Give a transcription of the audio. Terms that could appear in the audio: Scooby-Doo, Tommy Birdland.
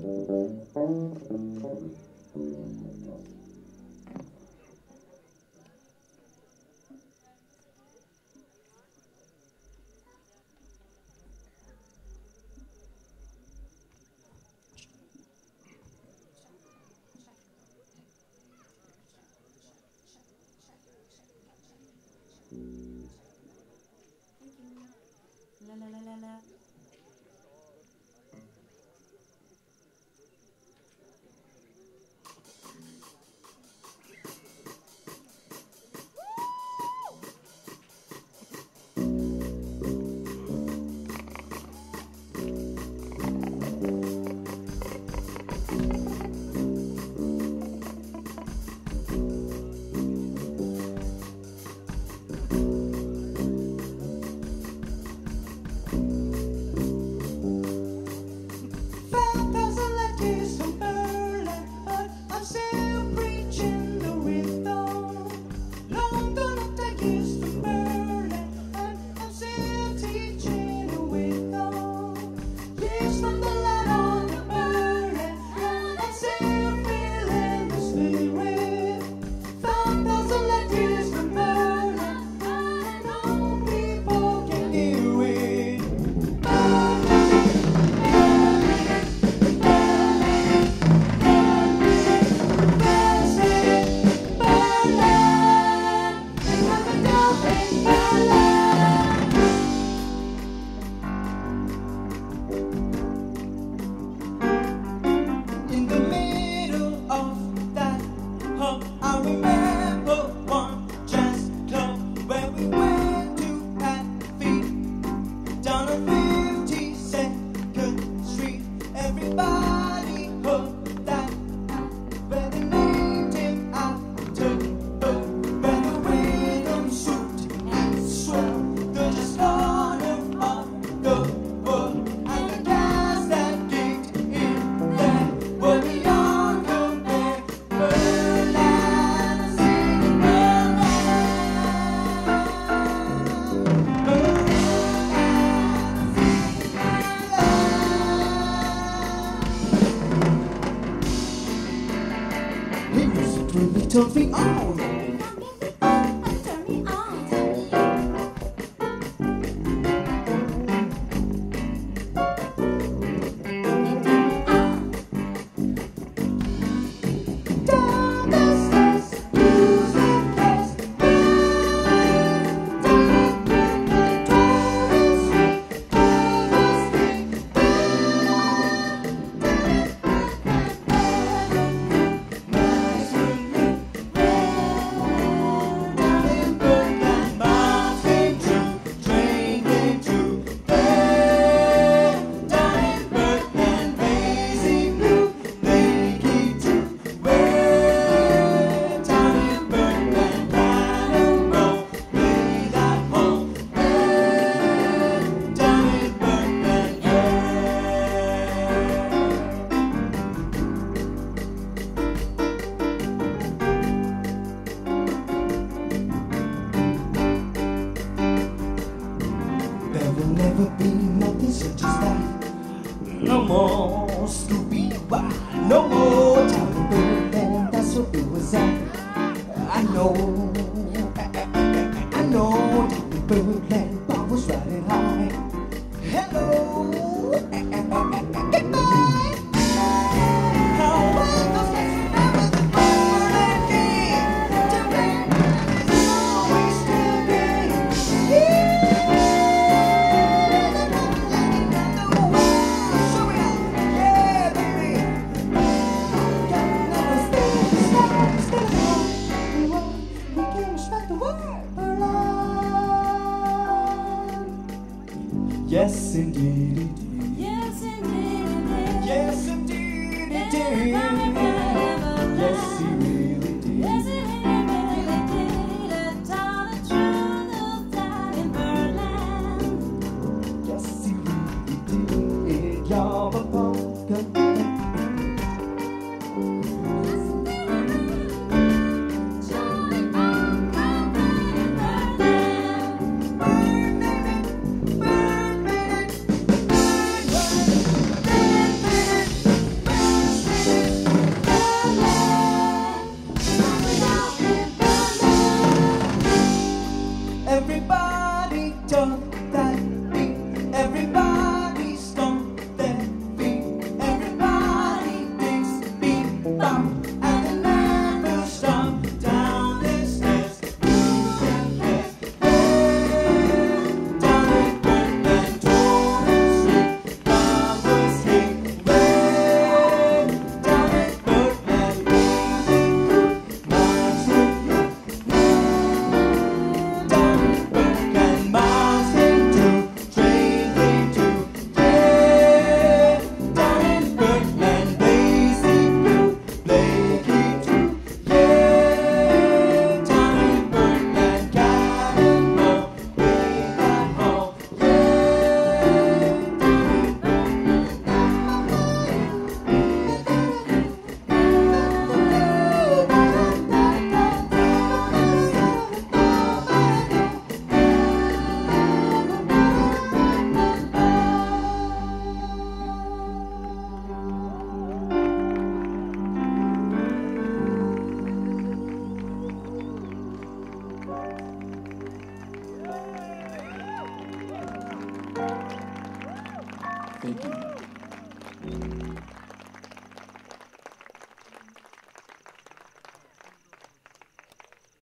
Turn me on. Turn me on. Turn this music, this beat. Never be nothing such as that. No more Scooby-Doo, no more Tommy Birdland. That's what it was at. I know Tommy Birdland, I was riding high. Hello, goodbye. Yes, indeed it did. Yes, indeed it did. Yes, indeed it did. Yes, he really did. Yes, he really did. A town of trundle down in Birdland. Yes, he really did. Y'all a pumpkin. Thank you.